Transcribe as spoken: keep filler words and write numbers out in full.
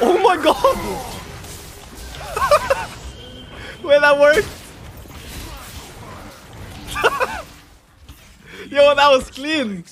Oh my god! Wait, that worked! Yo, that was clean!